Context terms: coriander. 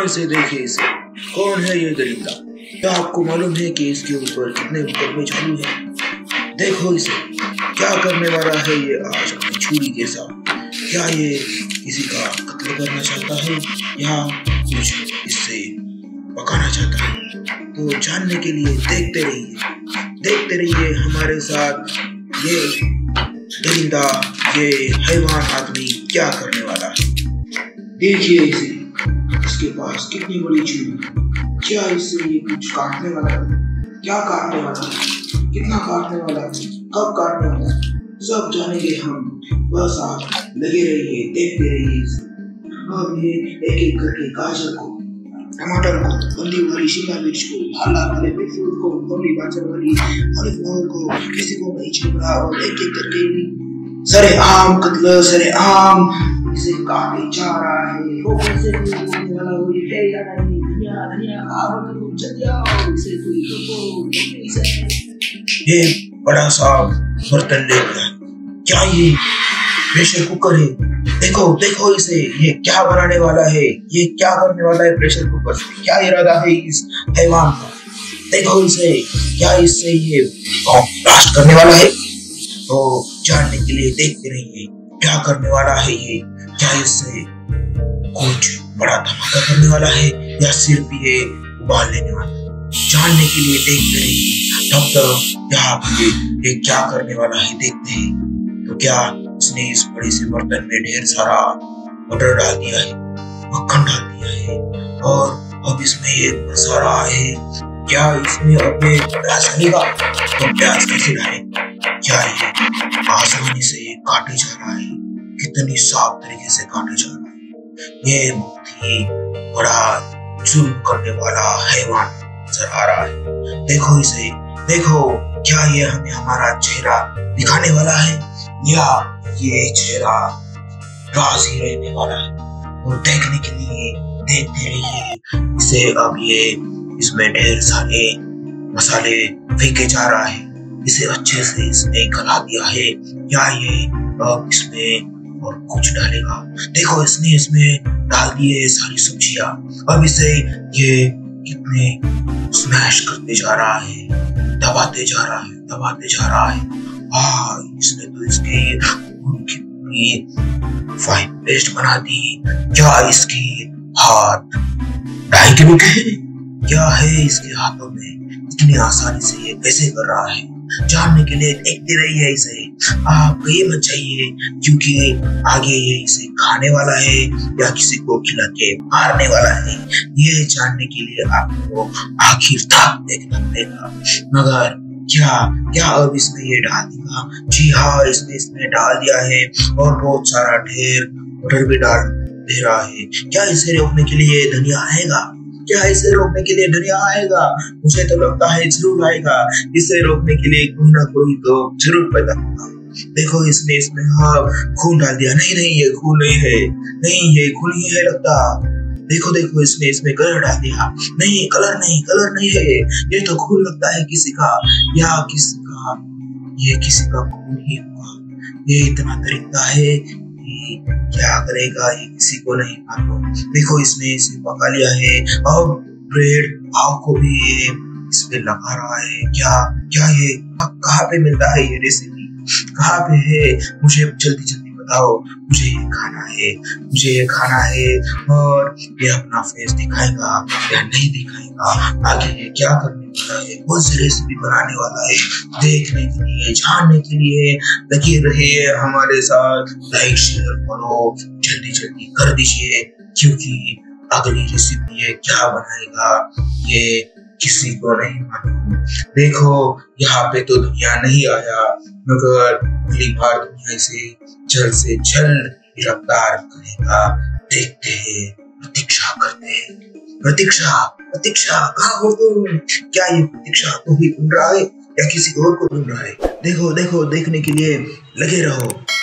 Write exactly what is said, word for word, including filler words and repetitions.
गौर से देखिए इसे। कौन है ये दरिंदा? क्या आपको मालूम है कि इसके ऊपर कितने मुकदमे चालू हैं? देखो इसे, क्या करने वाला है ये आज अपनी छुरी के साथ। क्या ये किसी का कत्ल करना चाहता है या कुछ इससे पकाना चाहता है? तो जानने के लिए देखते रहिए, देखते रहिए हमारे साथ ये दरिंदा, ये हैवान आदमी क्या करने वाला है। देखिए इसे, इसके पास कितनी बड़ी छुरी है। क्या इससे ये कुछ काटने वाला है? क्या काटने वाला है? कितना काटने वाला है? कब काटने वाला है? सब जानेंगे हम। बस आप लगे रहिए, देखते रहिए। अब ये एक एक करके गाजर को, टमाटर को, बंदी वाली शिमला मिर्च को, लाल वाले बेफूल को, गोली गाजर वाली और मोल को, किसी को नहीं छुप रहा, और एक एक करके सरे आम कत्ल सरे आम इसे काटे जा रहा है। वो कैसे होने वाला हुई है या नहीं? दुनिया दुनिया आप तो चल जाओ, इसे कोई रोको नहीं सकता। ये बड़ा सा बर्तन लेकर, क्या ये प्रेशर कुकर है? देखो देखो इसे, ये क्या बनाने वाला है? ये क्या करने वाला है प्रेशर कुकर से? क्या इरादा है इस हैवान का? देखो इसे, क्या इससे ये ब्लास्ट करने वाला है? तो जानने के लिए देखते रहिए, क्या करने वाला है ये? क्या इससे कुछ बड़ा धमाका करने वाला है या सिर्फ ये उबाल लेने वाला? जानने के लिए देखते रहिए। डॉक्टर यहाँ ये क्या करने वाला है देखते हैं। तो क्या उसने इस बड़े से बर्तन में ढेर सारा मटर डाल दिया है, मक्खन डाल दिया है, और अब इसमें ये मसाला है। क्या इसमें अपने प्याज डालेगा? तो प्याज कैसे डालेगा? क्या ये आसानी से ये काटे जा रहा है? कितनी साफ तरीके से काटे जा रहा है। ये बहुत ही बड़ा जुल्म करने वाला हैवान नजर आ रहा है। देखो इसे, देखो, क्या ये हमें हमारा चेहरा दिखाने वाला है या ये चेहरा राज ही रहने वाला है? और देखने के लिए देखते रहिए इसे। अब ये इसमें ढेर सारे मसाले फेंके जा रहा है। इसे अच्छे से इसने गला दिया है या ये अब इसमें और कुछ डालेगा? देखो इसने इसमें डाल दिए सारी सब्जियां। अब इसे ये कितने स्मैश करते जा रहा है, दबाते जा रहा है, दबाते जा रहा है। आ, इसने तो इसके उनकी फाइन पेस्ट बना दी। क्या इसकी हाथ डायनामिक है? क्या है इसके हाथों में? इतनी आसानी से ये कैसे कर रहा है? जानने के लिए देखते रहिए इसे। आप ये मत चाहिए क्योंकि आगे ये इसे खाने वाला है या किसी को खिला के मारने वाला है। ये जानने के लिए आपको आखिर तक देखना पड़ेगा। मगर क्या क्या अब इसमें ये डाल देगा? जी हाँ, इसने इसमें डाल दिया है और बहुत सारा ढेर मटर भी डाल दे रहा है। क्या इसे रोकने के लिए धनिया आएगा? क्या इसे रोकने के लिए धनिया आएगा? मुझे तो लगता है जरूर आएगा। इसे रोकने के लिए कोई ना कोई तो जरूर पैदा होगा। देखो इसने इसमें हाँ खून डाल दिया। नहीं नहीं, ये खून नहीं है, नहीं ये खून ही है लगता। देखो देखो इसने इसमें कलर डाल दिया। नहीं कलर नहीं, कलर नहीं है, ये तो खून लगता है किसी का, या किसी का ये किसी का खून ही होगा। ये इतना तरीका है कि क्या करेगा ये किसी को नहीं मालूम। देखो इसने इसे पका लिया है। अब ब्रेड पाव को भी ये इसमें लगा रहा है। क्या क्या ये कहाँ पे मिलता है? ये रेसिपी कहाँ पे है? मुझे जल्दी जल्दी बताओ, मुझे ये खाना है, मुझे ये खाना है। और ये अपना फेस दिखाएगा या नहीं दिखाएगा? आगे ये क्या करने वाला है? कौन सी रेसिपी बनाने वाला है? देखने के लिए, जानने के लिए लगे रहिए हमारे साथ। लाइक शेयर करो, जल्दी जल्दी कर दीजिए क्योंकि अगली रेसिपी ये क्या बनाएगा ये किसी को नहीं मालूम। देखो यहाँ पे तो दुनिया नहीं आया, मगर अगली बार दुनिया इसे जल्द से जल्द गिरफ्तार करेगा। देखते हैं, प्रतीक्षा करते हैं। प्रतीक्षा, प्रतीक्षा कहाँ हो तुम? क्या ये प्रतीक्षा को ही ढूंढ रहा है या किसी और को ढूंढ रहा है? देखो देखो, देखने के लिए लगे रहो।